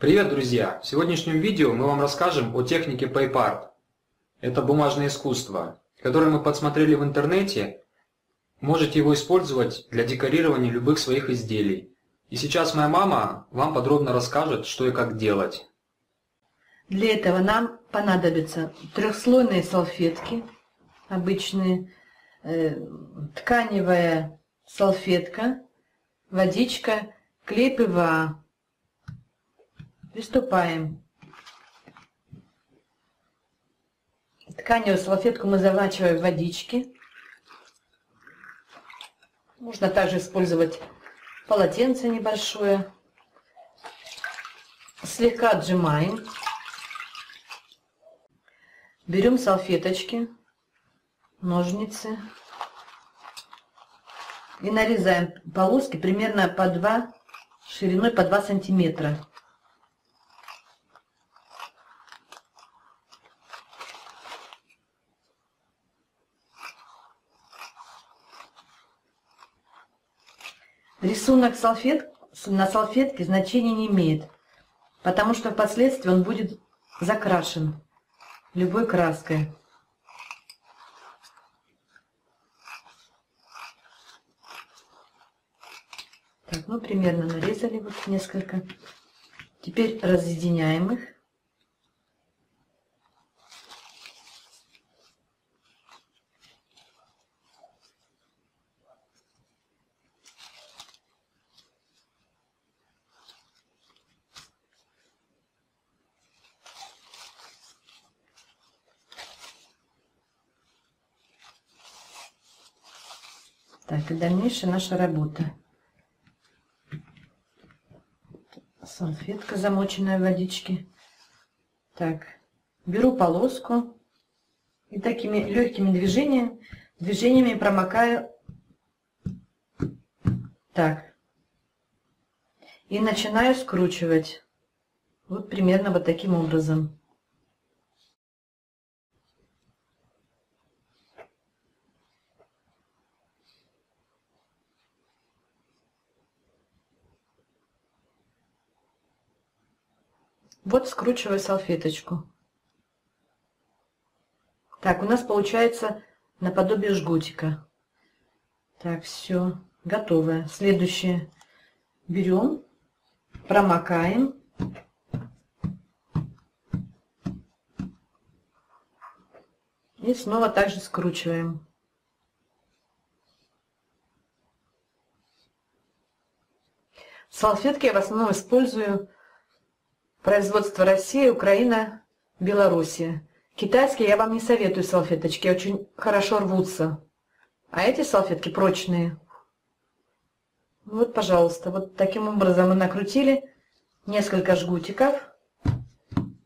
Привет, друзья! В сегодняшнем видео мы вам расскажем о технике пейп арт. Это бумажное искусство, которое мы подсмотрели в интернете. Можете его использовать для декорирования любых своих изделий. И сейчас моя мама вам подробно расскажет, что и как делать. Для этого нам понадобятся трехслойные салфетки, обычные, тканевая салфетка, водичка, клей ПВА. Приступаем. Тканевую салфетку мы заворачиваем в водички. Можно также использовать полотенце небольшое. Слегка отжимаем. Берем салфеточки, ножницы и нарезаем полоски примерно по 2, шириной по 2 сантиметра. Рисунок на салфетке значения не имеет, потому что впоследствии он будет закрашен любой краской. Так, ну примерно нарезали вот несколько. Теперь разъединяем их. Так, и дальнейшая наша работа. Салфетка, замоченная в водичке. Так, беру полоску и такими легкими движениями промокаю. Так. И начинаю скручивать. Вот примерно вот таким образом. Вот скручиваю салфеточку. Так, у нас получается наподобие жгутика. Так, все, готово. Следующее берем, промокаем. И снова также скручиваем. Салфетки я в основном использую производство Россия, Украина, Белоруссия. Китайские я вам не советую салфеточки, очень хорошо рвутся. А эти салфетки прочные. Вот, пожалуйста, вот таким образом мы накрутили несколько жгутиков.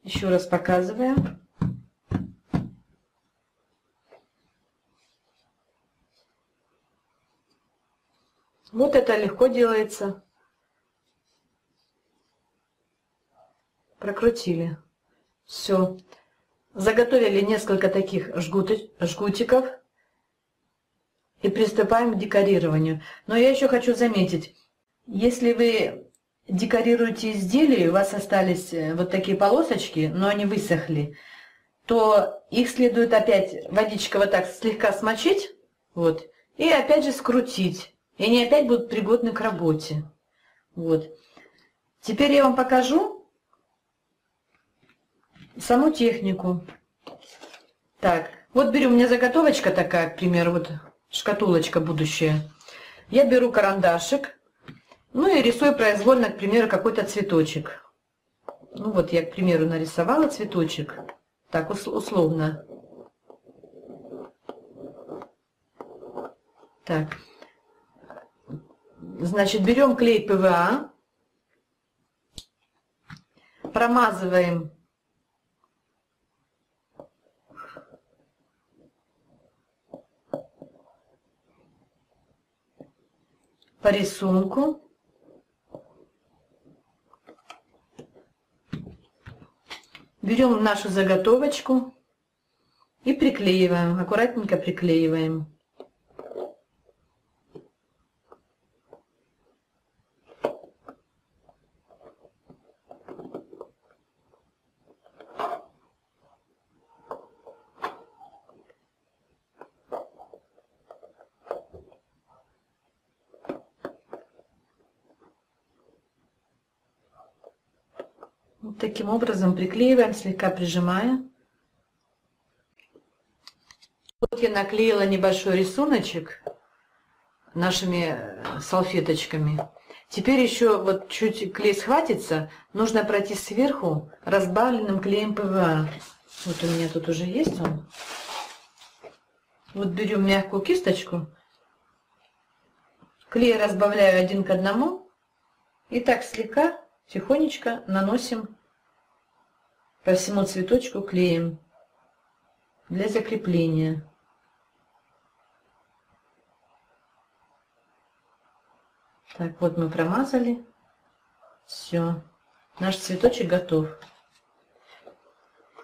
Еще раз показываем. Вот это легко делается. Прокрутили. Все. Заготовили несколько таких жгутиков и приступаем к декорированию. Но я еще хочу заметить, если вы декорируете изделие, у вас остались вот такие полосочки, но они высохли, то их следует опять водичкой вот так слегка смочить, вот, и опять же скрутить. И они опять будут пригодны к работе. Вот. Теперь я вам покажу саму технику. Так, вот беру, у меня заготовочка такая, к примеру, вот шкатулочка будущая. Я беру карандашик, ну и рисую произвольно, к примеру, какой-то цветочек. Ну вот я, к примеру, нарисовала цветочек, так условно. Так, значит, берем клей ПВА, промазываем по рисунку. Берем нашу заготовочку и приклеиваем, аккуратненько приклеиваем. Вот таким образом приклеиваем, слегка прижимая. Вот я наклеила небольшой рисуночек нашими салфеточками. Теперь еще вот чуть клей схватится, нужно пройти сверху разбавленным клеем ПВА. Вот у меня тут уже есть он. Вот берем мягкую кисточку, клей разбавляю 1 к 1 и так слегка, тихонечко наносим по всему цветочку клеем для закрепления. Так, вот мы промазали. Все. Наш цветочек готов.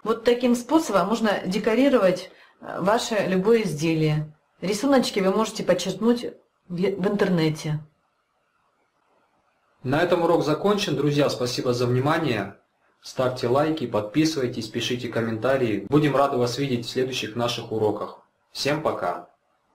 Вот таким способом можно декорировать ваше любое изделие. Рисуночки вы можете подчеркнуть в интернете. На этом урок закончен, друзья. Спасибо за внимание. Ставьте лайки, подписывайтесь, пишите комментарии. Будем рады вас видеть в следующих наших уроках. Всем пока!